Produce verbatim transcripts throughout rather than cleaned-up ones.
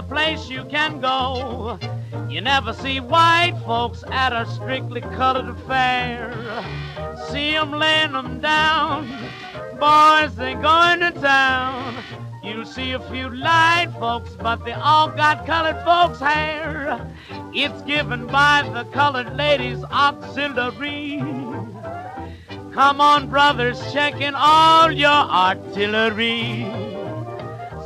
other place you can go. You never see white folks at a strictly colored affair. See 'em laying 'em down, boys, they going to town. You'll see a few light folks, but they all got colored folks' hair. It's given by the Colored Ladies Auxiliary. Come on, brothers, check in all your artillery.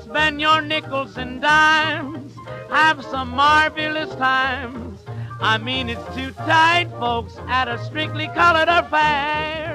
Spend your nickels and dimes, have some marvelous times. I mean, it's too tight, folks, at a strictly colored affair.